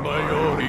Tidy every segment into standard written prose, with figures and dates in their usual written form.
Agma Yori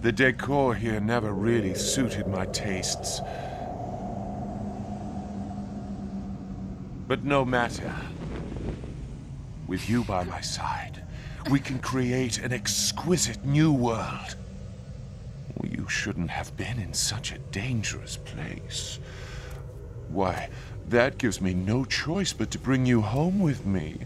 The decor here never really suited my tastes. But no matter. With you by my side, we can create an exquisite new world. You shouldn't have been in such a dangerous place. Why, that gives me no choice but to bring you home with me.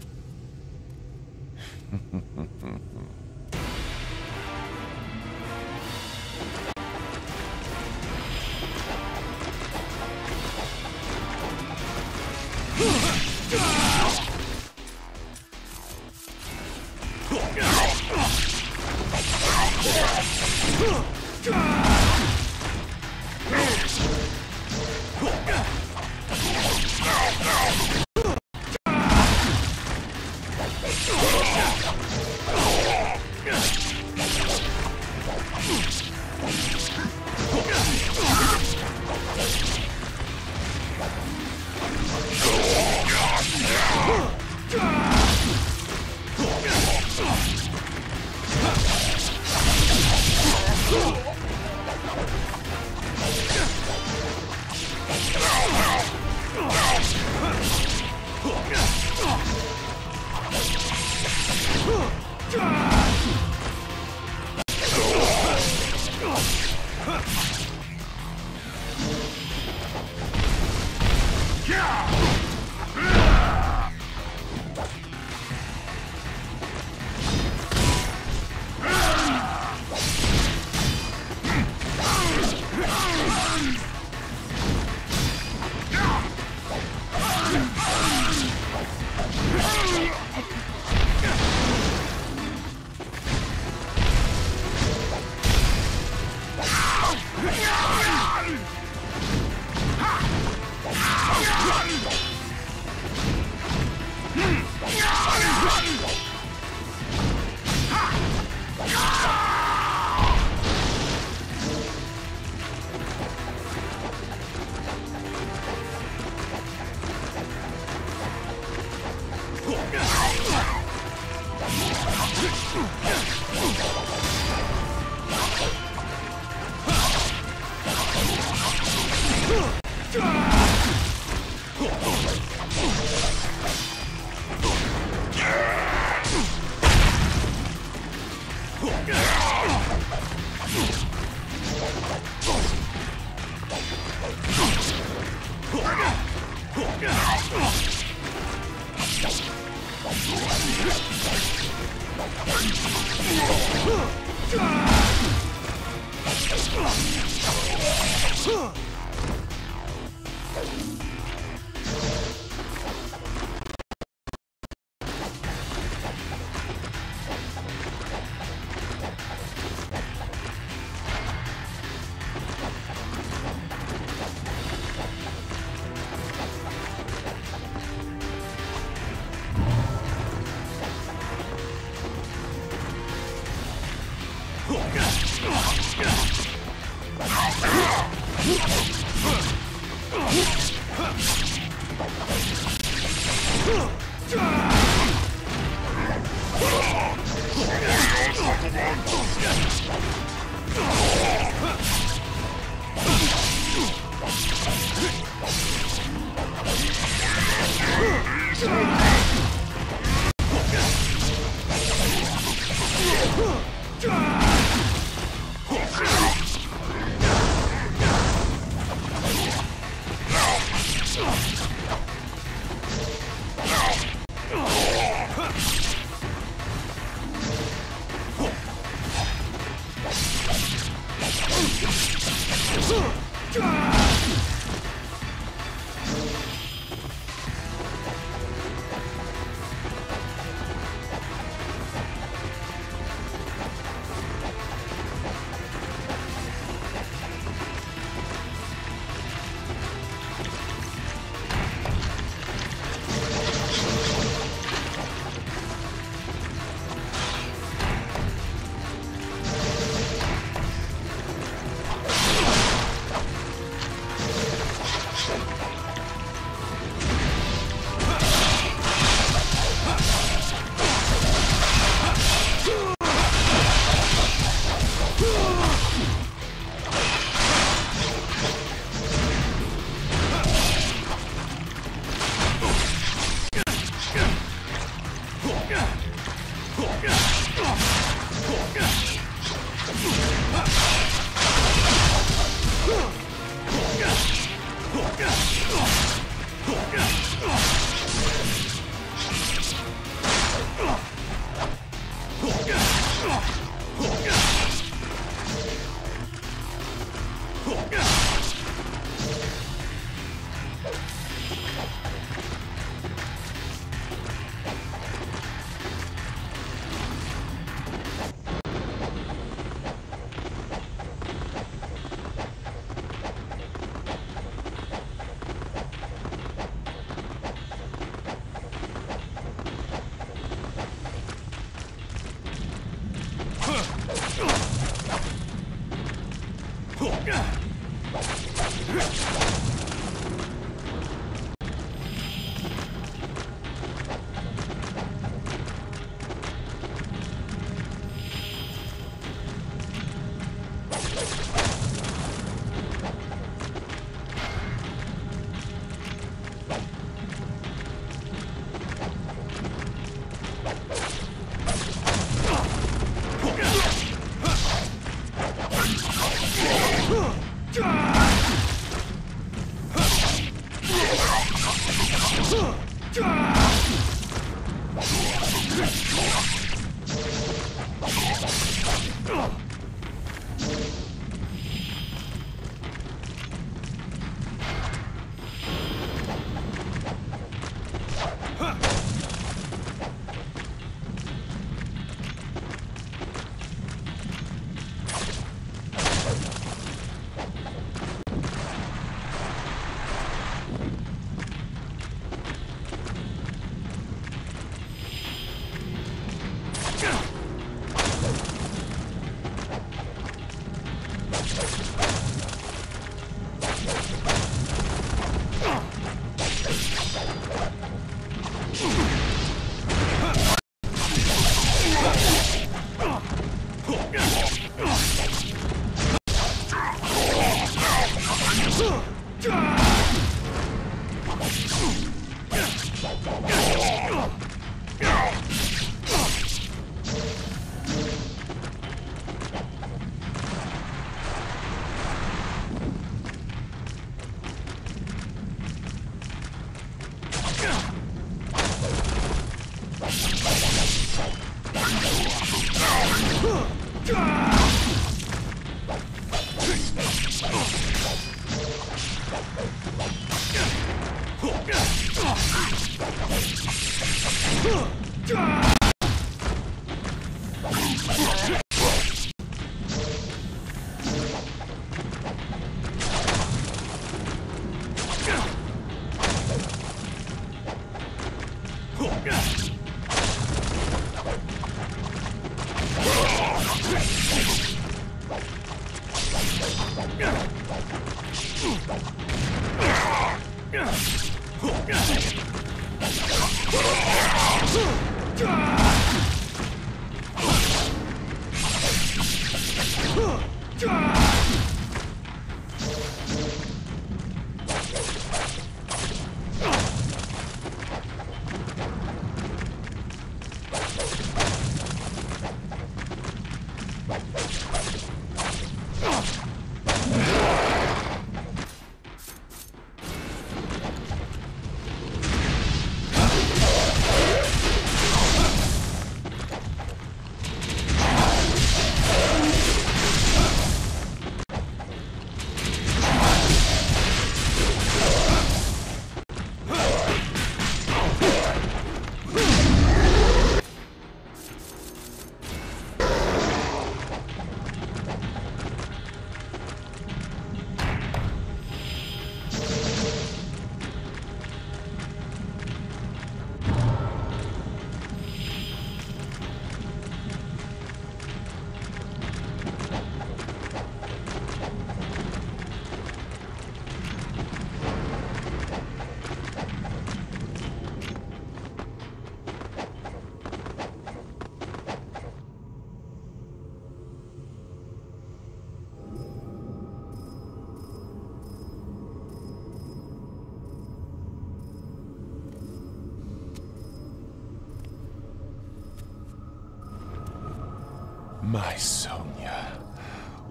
My Sonia,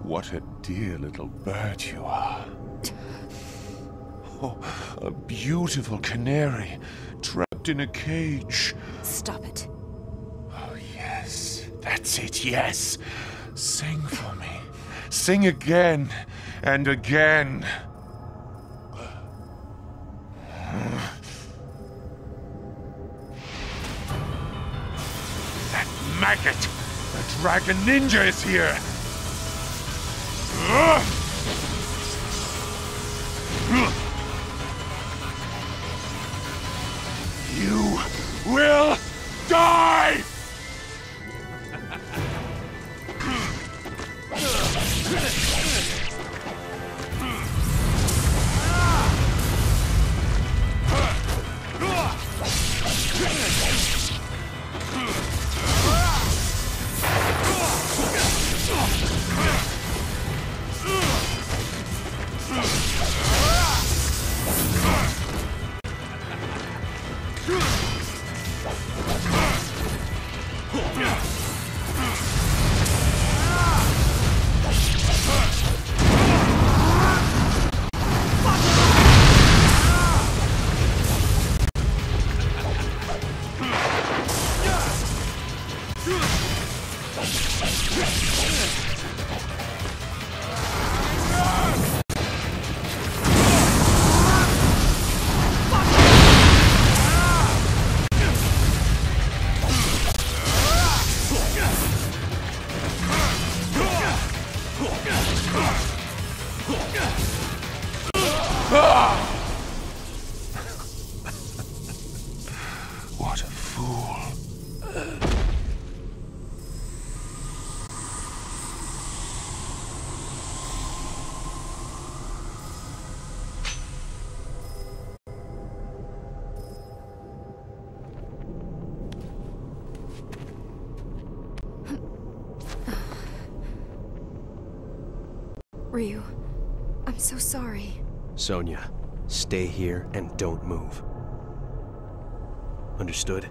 what a dear little bird you are. Oh, a beautiful canary trapped in a cage. Stop it. Oh, yes. That's it, yes. Sing for me. Sing again and again. That maggot! The Dragon Ninja is here! You will die! Ryu, I'm so sorry. Sonia, stay here and don't move. Understood?